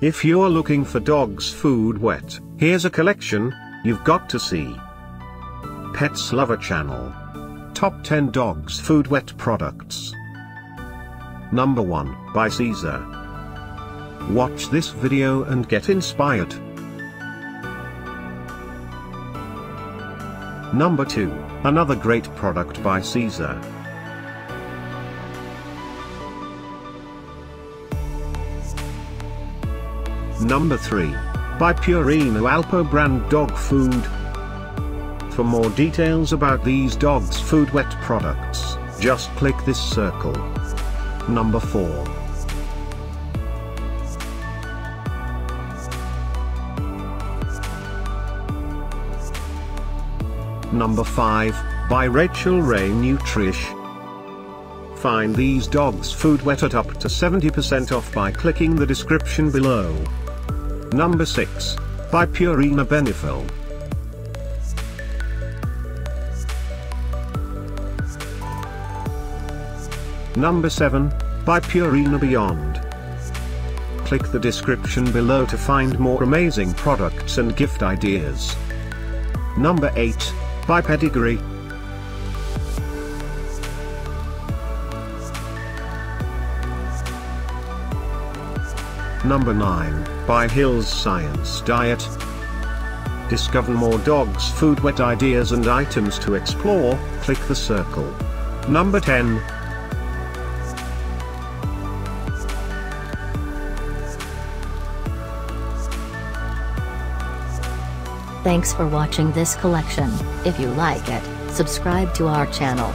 If you're looking for dog's food wet, here's a collection you've got to see. Pets Lover Channel. Top 10 Dog's Food Wet Products. Number 1, by Cesar. Watch this video and get inspired. Number 2, another great product by Cesar. Number 3, by Purina Alpo brand dog food. For more details about these dog's food wet products, just click this circle. Number 4. Number 5, by Rachael Ray Nutrish. Find these dog's food wet at up to 70% off by clicking the description below. Number 6, by Purina Beneful. Number 7, by Purina Beyond. Click the description below to find more amazing products and gift ideas. Number 8, by Pedigree. Number 9, by Hill's Science Diet. Discover more dog's food wet ideas and items to explore, click the circle. Number 10. Thanks for watching this collection. If you like it, subscribe to our channel.